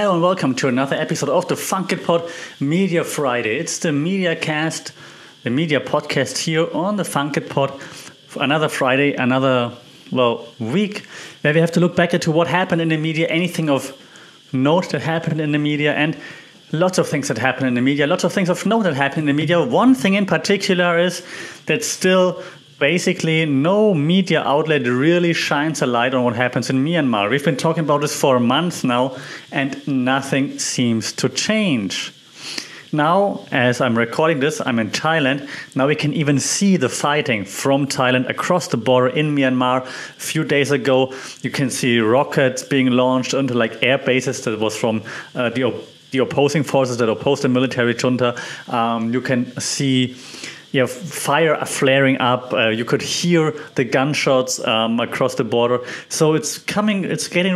Hello and welcome to another episode of the Funkit Pod Media Friday. It's the media cast, the media podcast here on the Funkit Pod for another Friday, another week where we have to look back into what happened in the media, anything of note that happened in the media, and lots of things that happened in the media, lots of things of note that happened in the media. One thing in particular is that still basically no media outlet really shines a light on what happens in Myanmar. We've been talking about this for months now, and nothing seems to change. Now, as I'm recording this, I'm in Thailand. Now we can even see the fighting from Thailand across the border in Myanmar. A few days ago, you can see rockets being launched into like air bases that was from the opposing forces that opposed the military junta. You can see fire flaring up. You could hear the gunshots across the border. So it's getting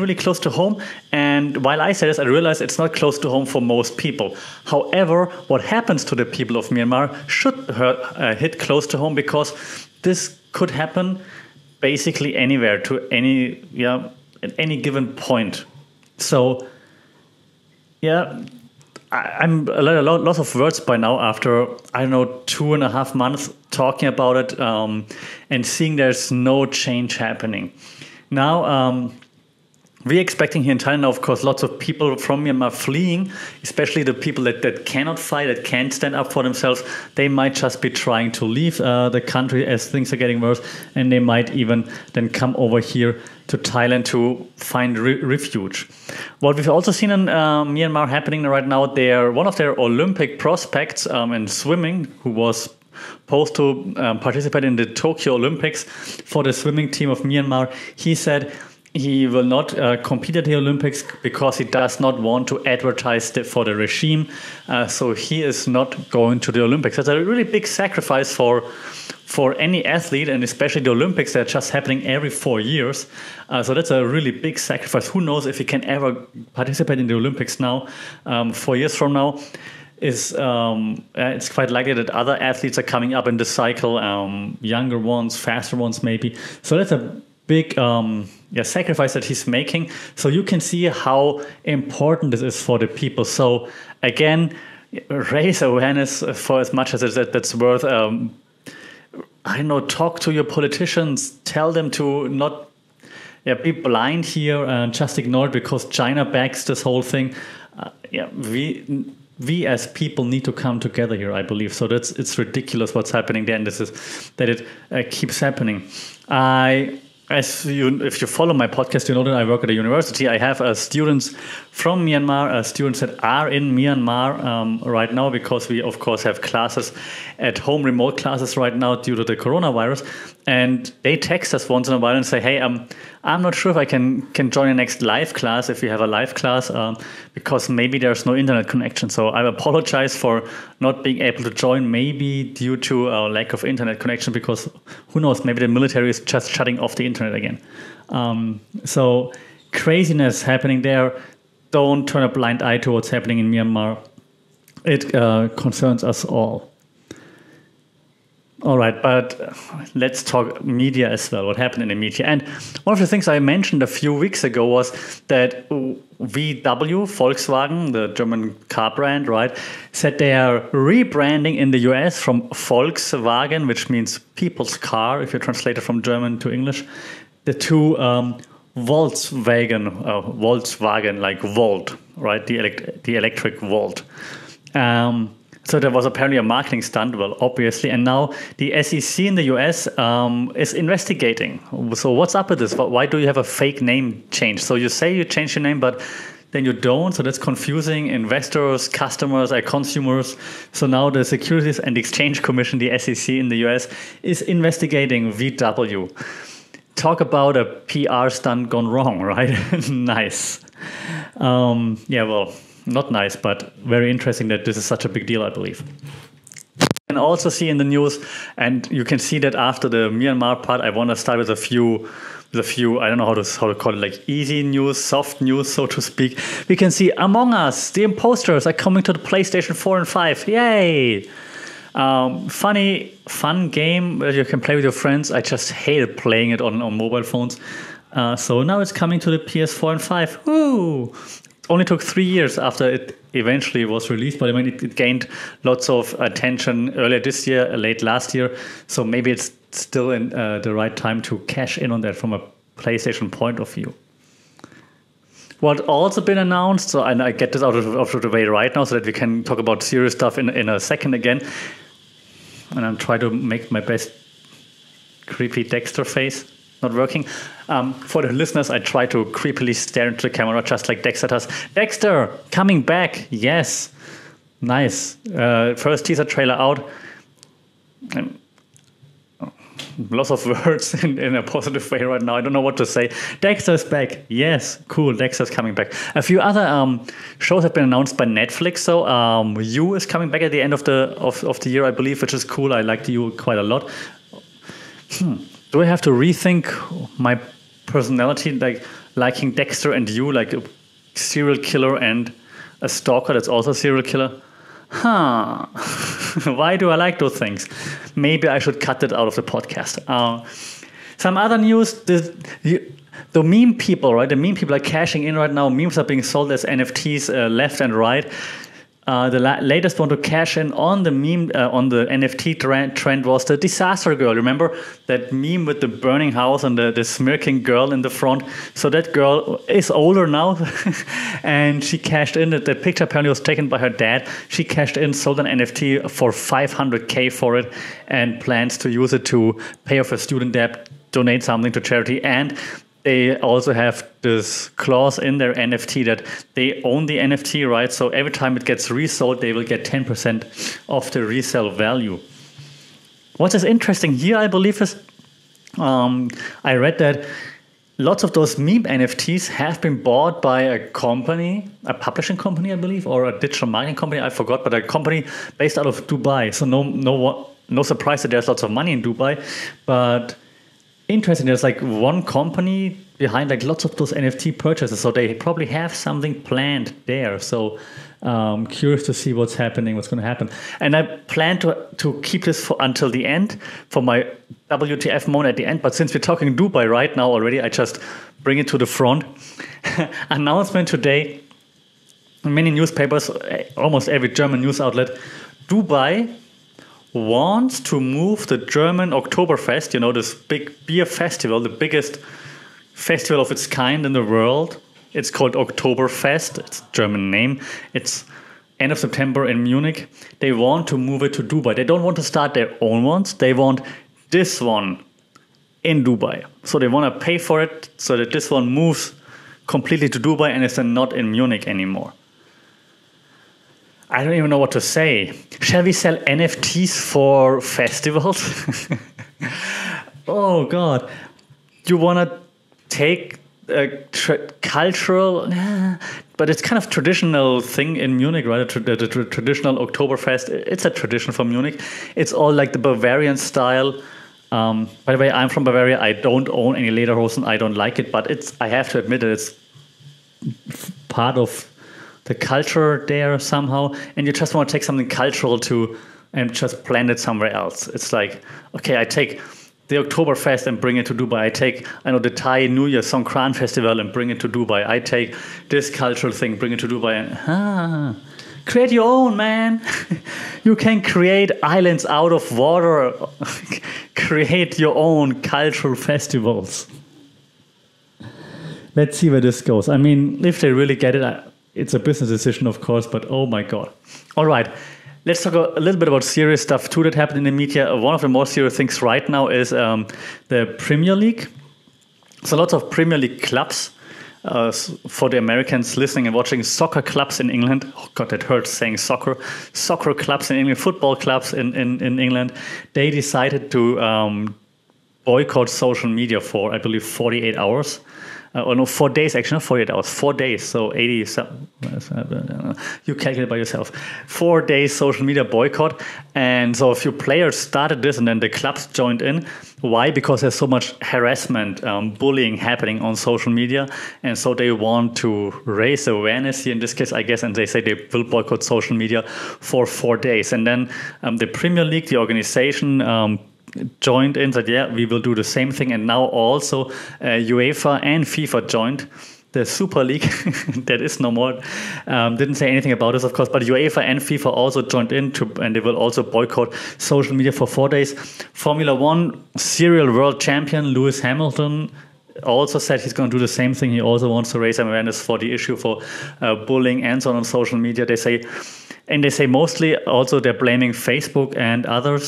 really close to home. And while I say this, I realize it's not close to home for most people. However, what happens to the people of Myanmar should hit close to home, because this could happen basically anywhere to at any given point. So, I'm a lot of words by now after, 2.5 months talking about it and seeing there's no change happening. Now, we're expecting here in Thailand, of course, lots of people from Myanmar fleeing, especially the people that cannot fight, that can't stand up for themselves. They might just be trying to leave the country as things are getting worse, and they might even then come over here to Thailand to find refuge. What we've also seen in Myanmar happening right now, one of their Olympic prospects in swimming, who was supposed to participate in the Tokyo Olympics for the swimming team of Myanmar, he said he will not compete at the Olympics because he does not want to advertise for the regime. So he is not going to the Olympics. That's a really big sacrifice for any athlete, and especially the Olympics that are just happening every 4 years. So that's a really big sacrifice. Who knows if he can ever participate in the Olympics now, 4 years from now. It's quite likely that other athletes are coming up in the cycle, younger ones, faster ones maybe. So that's a big sacrifice that he's making. So you can see how important this is for the people. So again, raise awareness for as much as that's worth. Talk to your politicians, tell them to not be blind here and just ignore it because China backs this whole thing. We as people need to come together here, I believe. So it's ridiculous what's happening there, and it keeps happening. If you follow my podcast, you know that I work at a university. I have students from Myanmar, students that are in Myanmar right now, because we, of course, have classes at home, remote classes right now due to the coronavirus. And they text us once in a while and say, hey, I'm not sure if I can join the next live class, if you have a live class, because maybe there's no internet connection. So I apologize for not being able to join, maybe due to a lack of internet connection, because who knows, maybe the military is just shutting off the internet again. So craziness happening there. Don't turn a blind eye to what's happening in Myanmar. It concerns us all. All right, but let's talk media as well, what happened in the media. And one of the things I mentioned a few weeks ago was that Volkswagen, the German car brand, right, said they are rebranding in the US from Volkswagen, which means people's car, if you translate it from German to English, to Volkswagen, like Volt, right, the electric Volt. So there was apparently a marketing stunt, well, obviously, and now the SEC in the US is investigating. So what's up with this? Why do you have a fake name change? So you say you changed your name, but then you don't, so that's confusing investors, customers, consumers. So now the Securities and Exchange Commission, the SEC in the US, is investigating VW. Talk about a PR stunt gone wrong, right? Nice. Not nice, but very interesting that this is such a big deal, I believe. You can also see in the news, and you can see that after the Myanmar part, I want to start with a few, I don't know how to call it, like easy news, soft news, so to speak. We can see Among Us, the imposters are coming to the PlayStation 4 and 5. Yay! Fun game that you can play with your friends. I just hated playing it on mobile phones. So now it's coming to the PS4 and 5. Woo! only took 3 years after it eventually was released, but I mean, it gained lots of attention earlier this year, late last year. So maybe it's still in the right time to cash in on that from a PlayStation point of view. What also been announced, so and I get this out of the way right now so that we can talk about serious stuff in a second again. And I'm trying to make my best creepy Dexter face. Not working. For the listeners, I try to creepily stare into the camera just like Dexter does. Dexter, coming back. Yes. Nice. First teaser trailer out. Lots of words in a positive way right now. I don't know what to say. Dexter's back. Yes. Cool. Dexter's coming back. A few other shows have been announced by Netflix. So You is coming back at the end of the year, I believe, which is cool. I liked You quite a lot. Do I have to rethink my personality, like liking Dexter and You, like a serial killer and a stalker that's also a serial killer? Huh. Why do I like those things? Maybe I should cut that out of the podcast. Some other news, the meme people, right? The meme people are cashing in right now. Memes are being sold as NFTs left and right. The latest one to cash in on the meme, on the NFT trend was the disaster girl. Remember that meme with the burning house and the smirking girl in the front? So that girl is older now and she cashed in. The picture apparently was taken by her dad. She cashed in, sold an NFT for $500,000 for it and plans to use it to pay off her student debt, donate something to charity, and they also have this clause in their NFT that they own the NFT, right? So every time it gets resold, they will get 10% of the resale value. What is interesting here, I believe, is I read that lots of those meme NFTs have been bought by a company, a publishing company, I believe, or a digital marketing company. I forgot, but a company based out of Dubai. So no surprise that there's lots of money in Dubai, but interesting, there's like one company behind like lots of those NFT purchases, so they probably have something planned there. So curious to see what's going to happen. And I plan to keep this for until the end for my WTF moment at the end. But since we're talking Dubai right now already, I just bring it to the front. Announcement today, many newspapers, almost every German news outlet, Dubai wants to move the German Oktoberfest, you know, this big beer festival, the biggest festival of its kind in the world. It's called Oktoberfest. It's a German name. It's end of September in Munich. They want to move it to Dubai. They don't want to start their own ones. They want this one in Dubai. So they want to pay for it so that this one moves completely to Dubai and is then not in Munich anymore. I don't even know what to say. Shall we sell NFTs for festivals? Oh, God. You want to take a cultural... But it's kind of traditional thing in Munich, right? The traditional Oktoberfest. It's a tradition from Munich. It's all like the Bavarian style. By the way, I'm from Bavaria. I don't own any lederhosen. I don't like it. But I have to admit that it's part of the culture there somehow, and you just want to take something cultural and just plant it somewhere else. It's like, okay, I take the Oktoberfest and bring it to Dubai. I take, the Thai New Year Songkran Festival and bring it to Dubai. I take this cultural thing, bring it to Dubai. And, create your own, man. You can create islands out of water. Create your own cultural festivals. Let's see where this goes. I mean, if they really get it, it's a business decision, of course, but oh my God. All right, let's talk a little bit about serious stuff too that happened in the media. One of the more serious things right now is the Premier League. So lots of Premier League clubs, for the Americans listening and watching, soccer clubs in England. Oh God, that hurts saying soccer. Soccer clubs in England, football clubs in England. They decided to boycott social media for, I believe, 48 hours. 4 days, actually, not 48 hours, 4 days, so 80, you calculate by yourself. 4 days social media boycott, and so a few players started this, and then the clubs joined in. Why? Because there's so much harassment, bullying happening on social media, and so they want to raise awareness here in this case, I guess, and they say they will boycott social media for 4 days. And then the Premier League, the organization, joined in, said, yeah, we will do the same thing. And now also UEFA and FIFA joined the Super League that is no more didn't say anything about this, of course, but UEFA and FIFA also joined in and they will also boycott social media for 4 days. Formula One serial world champion Lewis Hamilton also said he's going to do the same thing. He also wants to raise awareness for the issue for bullying and so on social media. They say mostly also they're blaming Facebook and other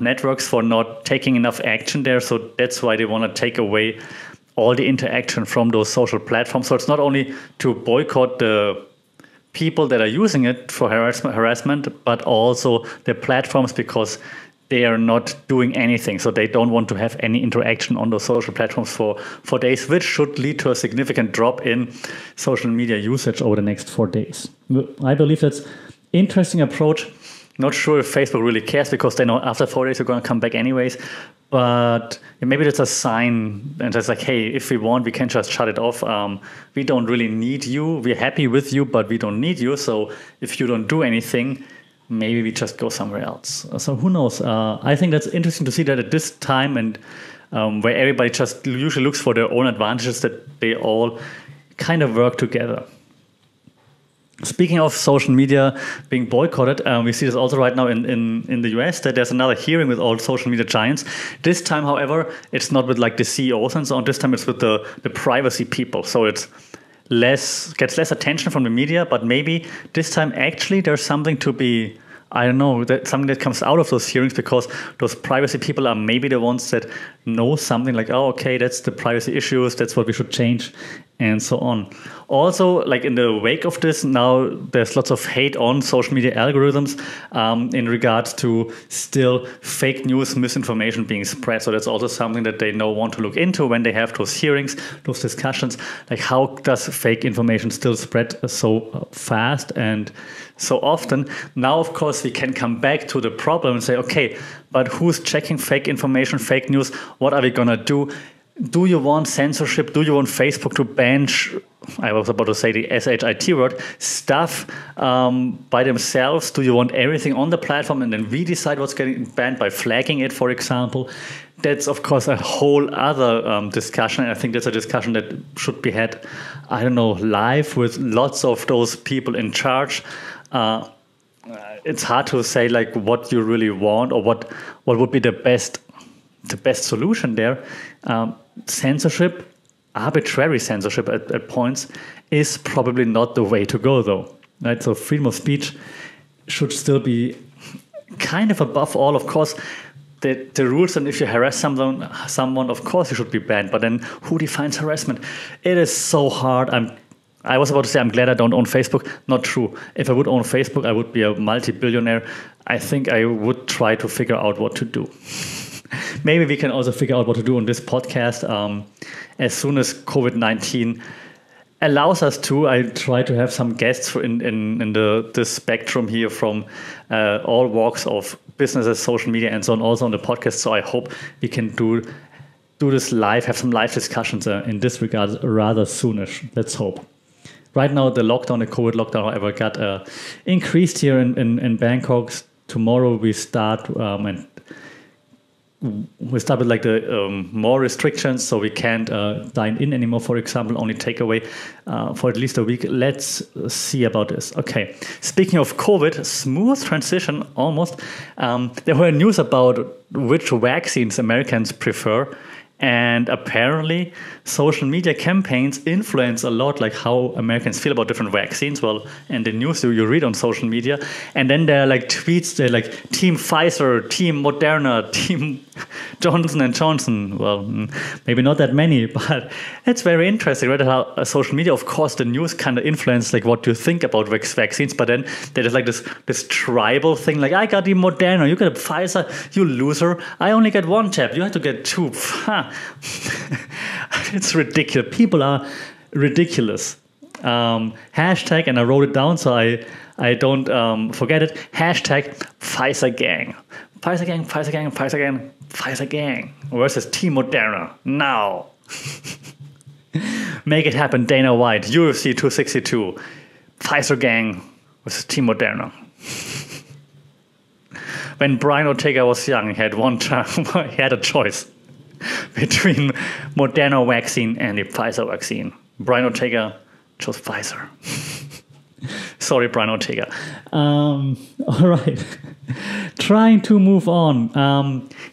networks for not taking enough action there. So that's why they want to take away all the interaction from those social platforms. So it's not only to boycott the people that are using it for harassment, but also the platforms, because they are not doing anything. So they don't want to have any interaction on those social platforms for days, which should lead to a significant drop in social media usage over the next 4 days. I believe that's an interesting approach. Not sure if Facebook really cares, because they know after 4 days they're going to come back anyways. But maybe that's a sign, and it's like, hey, if we want, we can just shut it off. We don't really need you. We're happy with you, but we don't need you. So if you don't do anything, maybe we just go somewhere else. So who knows? I think that's interesting to see that at this time, and where everybody just usually looks for their own advantages, that they all kind of work together. Speaking of social media being boycotted, we see this also right now in the US, that there's another hearing with all social media giants. This time, however, it's not with like the CEOs and so on. This time it's with the privacy people. So it's gets less attention from the media, but maybe this time actually there's something to be, I don't know, that something that comes out of those hearings, because those privacy people are maybe the ones that know something like, oh, okay, that's the privacy issues, that's what we should change, and so on. Also, like in the wake of this, now there's lots of hate on social media algorithms in regards to still fake news, misinformation being spread. So that's also something that they now want to look into when they have those hearings, those discussions, like how does fake information still spread so fast and so often. Now, of course, we can come back to the problem and say, okay, but who's checking fake information, fake news? What are we going to do? Do you want censorship? Do you want Facebook to ban, I was about to say the S-H-I-T word, stuff by themselves? Do you want everything on the platform and then we decide what's getting banned by flagging it, for example? That's, of course, a whole other discussion. I think that's a discussion that should be had, I don't know, live with lots of those people in charge. It's hard to say like what you really want or what would be the best solution there. Censorship, arbitrary censorship at points, is probably not the way to go, though. Right? So freedom of speech should still be kind of above all. Of course, the rules, and if you harass someone, of course you should be banned. But then who defines harassment? It is so hard. I was about to say I'm glad I don't own Facebook. Not true. If I would own Facebook, I would be a multi-billionaire. I think I would try to figure out what to do. Maybe we can also figure out what to do on this podcast as soon as COVID-19 allows us to. I try to have some guests in the spectrum here from all walks of businesses, social media, and so on, also on the podcast. So I hope we can do this live, have some live discussions in this regard rather soonish. Let's hope. Right now, the COVID lockdown, however, got increased here in Bangkok. Tomorrow we start with like the more restrictions, so we can't dine in anymore, for example, only takeaway for at least a week. Let's see about this. Okay, speaking of COVID, smooth transition almost. There were news about which vaccines Americans prefer, and apparently social media campaigns influence a lot like how Americans feel about different vaccines. Well, and the news you read on social media, and then there are like tweets, they're like Team Pfizer, Team Moderna, Team Johnson & Johnson. Well, maybe not that many, but it's very interesting, right? How social media, of course, the news kind of influence like what you think about vaccines, but then there's like this tribal thing, like I got the Moderna, you got the Pfizer, you loser, I only get one jab, you had to get two. It's ridiculous. People are ridiculous. Hashtag, and I wrote it down so I don't forget it. Hashtag Pfizer gang. Pfizer gang, Pfizer gang, Pfizer gang, Pfizer gang versus Team Moderna. Now. Make it happen, Dana White. UFC 262. Pfizer gang versus Team Moderna. When Brian Ortega was young, he had a choice. between Moderna vaccine and the Pfizer vaccine. Brian Ortega chose Pfizer. Sorry, Brian Ortega. All right. Trying to move on.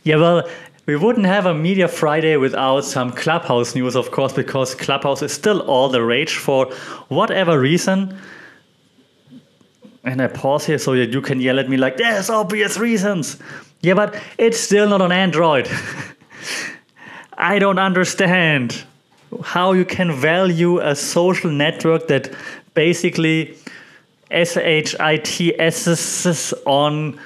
Yeah, well, we wouldn't have a Media Friday without some Clubhouse news, of course, because Clubhouse is still all the rage for whatever reason. And I pause here so that you can yell at me like, there's obvious reasons. Yeah, but it's still not on Android. I don't understand how you can value a social network that basically shits on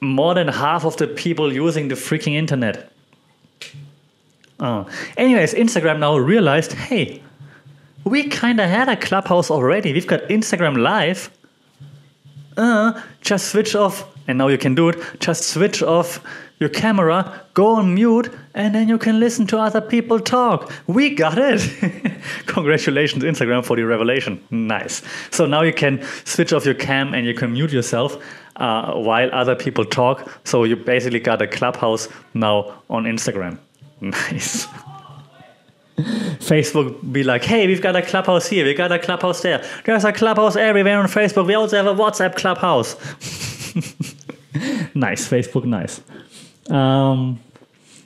more than half of the people using the freaking internet. Anyways, Instagram now realized, hey, we kind of had a Clubhouse already. We've got Instagram Live. Just switch off, and now you can do it. Just switch off your camera, go on mute, and then you can listen to other people talk. We got it. Congratulations, Instagram, for the revelation. Nice. So now you can switch off your cam and you can mute yourself while other people talk. So you basically got a Clubhouse now on Instagram. Nice. Facebook be like, hey, we've got a Clubhouse here, we got a Clubhouse there. There's a Clubhouse everywhere on Facebook. We also have a WhatsApp Clubhouse. Nice, Facebook, nice.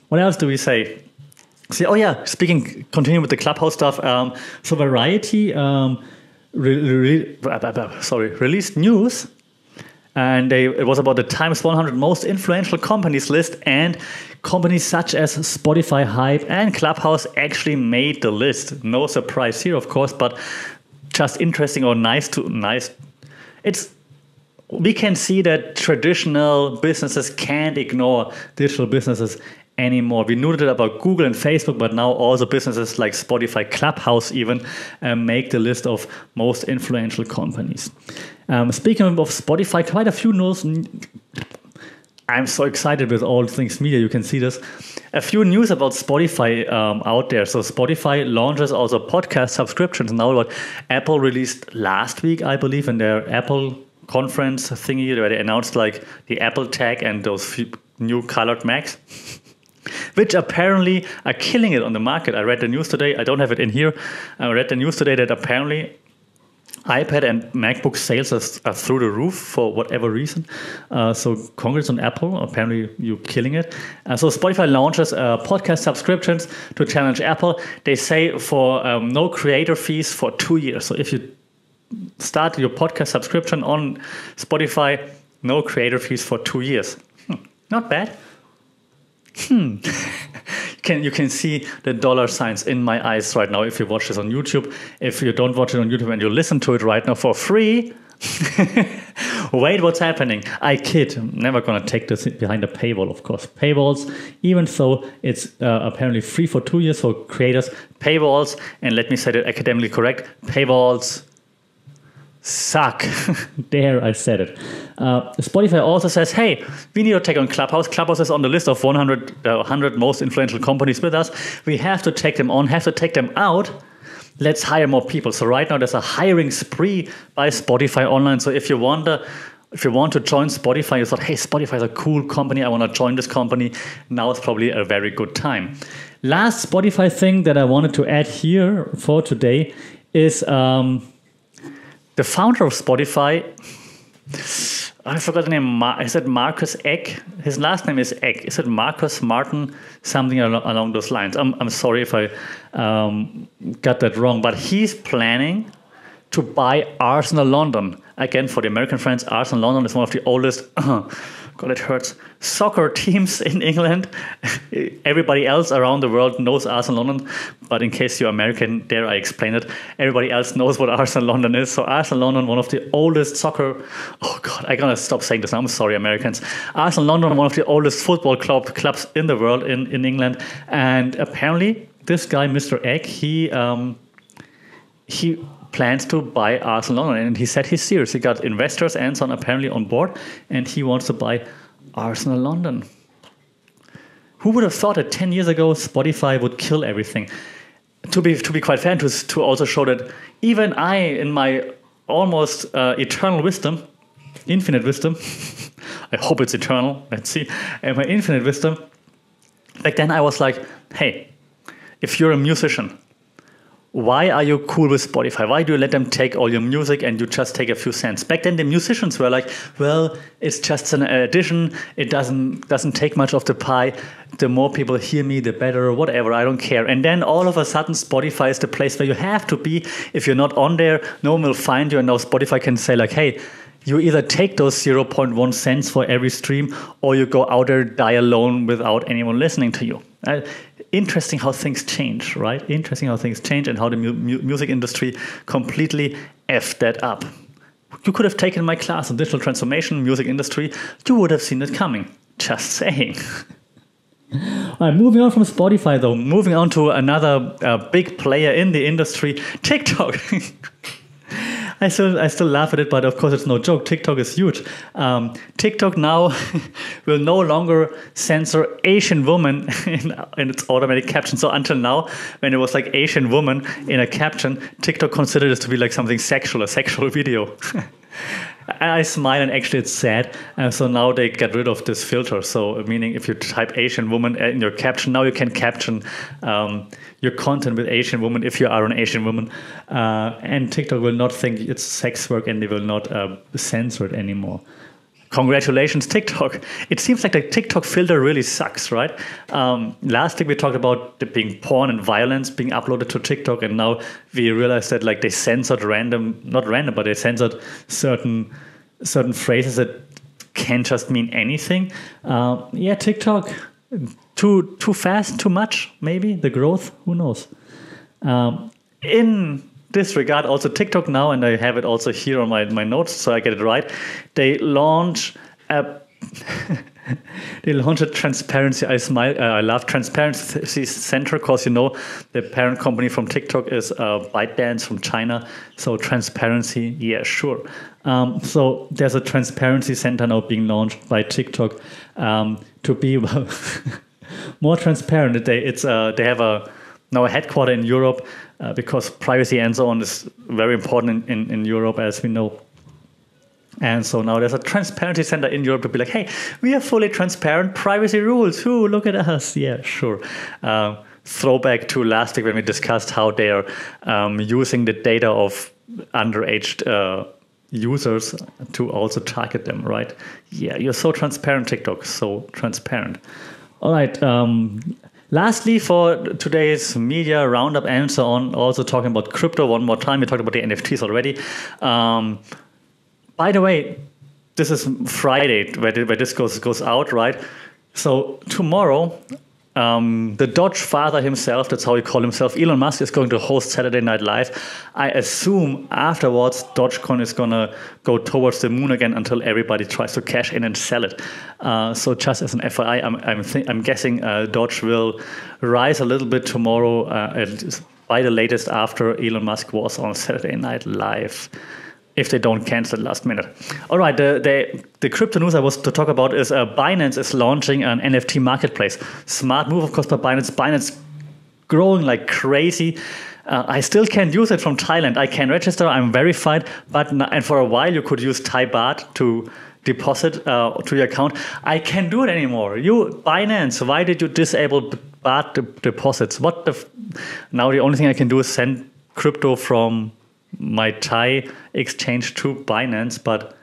What else do we say? See, oh yeah, speaking, continue with the Clubhouse stuff. So Variety released news, and it was about the Times 100 most influential companies list, and companies such as Spotify, Hype, and Clubhouse actually made the list. No surprise here, of course, but just interesting or nice. We can see that traditional businesses can't ignore digital businesses anymore. We knew that about Google and Facebook, but now also businesses like Spotify, Clubhouse even make the list of most influential companies. Speaking of Spotify, quite a few news. I'm so excited with all things media. You can see this. A few news about Spotify out there. So Spotify launches also podcast subscriptions now. What Apple released last week, I believe, in their Apple conference thingy, where they announced like the Apple tag and those new colored Macs, which apparently are killing it on the market. I read the news today. I don't have it in here. I read the news today that apparently iPad and MacBook sales are through the roof for whatever reason. So congrats on Apple. Apparently you're killing it. So Spotify launches podcast subscriptions to challenge Apple. They say for no creator fees for 2 years. So if you start your podcast subscription on Spotify, no creator fees for 2 years. Not bad. You can see the dollar signs in my eyes right now if you watch this on YouTube. If you don't watch it on YouTube and you listen to it right now for free, wait, what's happening? I kid. I'm never going to take this behind a paywall, of course. Paywalls, even though it's apparently free for 2 years for creators, paywalls, and let me say that academically correct, paywalls suck. There, I said it. Spotify also says, hey, we need to take on Clubhouse. Clubhouse is on the list of 100 most influential companies with us. We have to take them on, have to take them out. Let's hire more people. So right now there's a hiring spree by Spotify online. So if you want to join Spotify, you thought, hey, Spotify is a cool company. I want to join this company. Now is probably a very good time. Last Spotify thing that I wanted to add here for today is... the founder of Spotify, I forgot the name. Is it Marcus Eck? His last name is Eck. Is it Marcus Martin? Something along those lines. I'm sorry if I got that wrong, but he's planning to buy Arsenal London. Again, for the American friends, Arsenal London is one of the oldest, God, it hurts, soccer teams in England. Everybody else around the world knows Arsenal London, but in case you're American, there I explain it. Everybody else knows what Arsenal London is. So Arsenal London, one of the oldest soccer, oh God, I gotta stop saying this now. I'm sorry, Americans. Arsenal London, one of the oldest football clubs in the world, in England. And apparently this guy, Mr. Egg, he plans to buy Arsenal London, and he said he's serious. He got investors and so on apparently on board, and he wants to buy Arsenal London. Who would have thought that 10 years ago Spotify would kill everything? To be quite fair, to also show that even I, in my almost eternal wisdom, infinite wisdom, I hope it's eternal. Let's see, in my infinite wisdom, Back then I was like, hey, if you're a musician, why are you cool with Spotify? Why do you let them take all your music and you just take a few cents? Back then the musicians were like, well, it's just an addition. It doesn't take much of the pie. The more people hear me, the better, whatever, I don't care. And then all of a sudden Spotify is the place where you have to be. If you're not on there, no one will find you. And now Spotify can say like, hey, you either take those 0.1 cents for every stream or you go out there, die alone without anyone listening to you. Interesting how things change, right? Interesting how things change and how the music industry completely effed that up. You could have taken my class on digital transformation, music industry. You would have seen it coming. Just saying. All right, moving on from Spotify, though. Moving on to another big player in the industry, TikTok. I still laugh at it, but of course it's no joke. TikTok is huge. TikTok now will no longer censor Asian women in its automatic caption. So until now, when it was like Asian woman in a caption, TikTok considered it to be like something sexual, a sexual video. I smile, and actually it's sad. So now they get rid of this filter. So meaning if you type Asian woman in your caption, now you can caption your content with Asian woman if you are an Asian woman. And TikTok will not think it's sex work, and they will not censor it anymore. Congratulations, TikTok. It seems like the TikTok filter really sucks, right? Last week we talked about being porn and violence being uploaded to TikTok, and now we realized that like they censored they censored certain phrases that can just mean anything. TikTok, too fast, too much, maybe, the growth, who knows? In this regard, also TikTok now, and I have it also here on my notes, so I get it right. They launch a transparency. I love transparency center because you know the parent company from TikTok is ByteDance from China. So transparency, yeah, sure. So there's a transparency center now being launched by TikTok to be more transparent. They have a headquarter in Europe. Because privacy and so on is very important in Europe, as we know. And so now there's a transparency center in Europe to be like, hey, we are fully transparent, privacy rules, ooh, look at us. Yeah, sure. Throwback to last week when we discussed how they are using the data of underage users to also target them, right? Yeah, you're so transparent, TikTok, so transparent. All right. Lastly, for today's media roundup and so on, also talking about crypto one more time. We talked about the NFTs already. By the way, this is Friday where this goes out, right? So tomorrow, the Doge father himself, that's how he called himself, Elon Musk, is going to host Saturday Night Live. I assume afterwards Dogecoin is going to go towards the moon again until everybody tries to cash in and sell it. So just as an FYI, I'm guessing Doge will rise a little bit tomorrow by the latest after Elon Musk was on Saturday Night Live, if they don't cancel last minute. All right, the crypto news I was to talk about is Binance is launching an NFT marketplace. Smart move, of course, by Binance. Binance growing like crazy. I still can't use it from Thailand. I can register, I'm verified, and for a while you could use Thai baht to deposit to your account. I can't do it anymore. You, Binance, why did you disable baht deposits? Now the only thing I can do is send crypto from my Thai exchange to Binance, but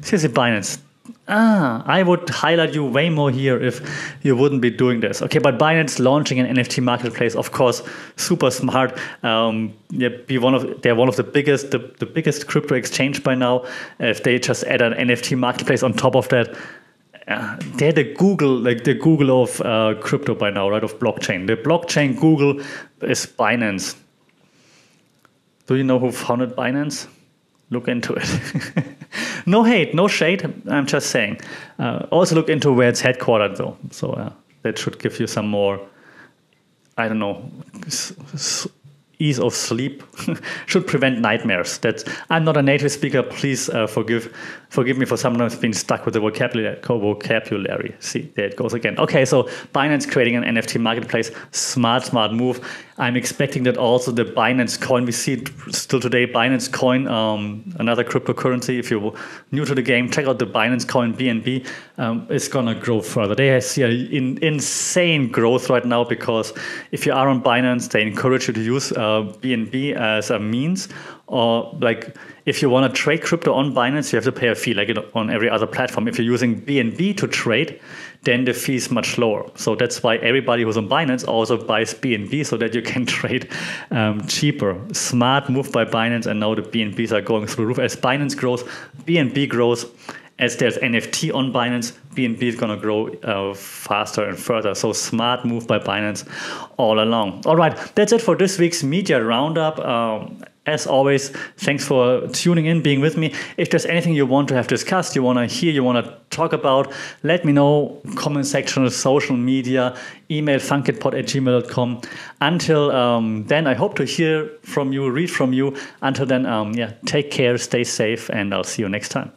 seriously, Binance, I would highlight you way more here if you wouldn't be doing this. Okay, but Binance launching an NFT marketplace, of course, super smart. They're one of the biggest crypto exchange by now. If they just add an NFT marketplace on top of that, they're the Google of crypto by now, right? Of blockchain, the blockchain Google is Binance. Do you know who founded Binance? Look into it. No hate, no shade. I'm just saying. Also look into where it's headquartered, though. So that should give you some more, I don't know, ease of sleep. Should prevent nightmares. I'm not a native speaker. Please forgive me for sometimes being stuck with the vocabulary. See, there it goes again. Okay, so Binance creating an NFT marketplace. Smart move. I'm expecting that also the Binance Coin, we see it still today, Binance Coin, another cryptocurrency. If you're new to the game, check out the Binance Coin, BNB. It's going to grow further. They see an insane growth right now because if you are on Binance, they encourage you to use BNB as a means. Or like if you want to trade crypto on Binance, you have to pay a fee like on every other platform. If you're using BNB to trade, then the fee is much lower. So that's why everybody who's on Binance also buys BNB so that you can trade cheaper. Smart move by Binance, and now the BNBs are going through the roof. As Binance grows, BNB grows. As there's NFT on Binance, BNB is going to grow faster and further. So smart move by Binance all along. All right, that's it for this week's media roundup. As always, thanks for tuning in, being with me. If there's anything you want to have discussed, you want to hear, you want to talk about, let me know. Comment section, social media, email funkitpod@gmail.com. Until then, I hope to hear from you, read from you. Until then, take care, stay safe, and I'll see you next time.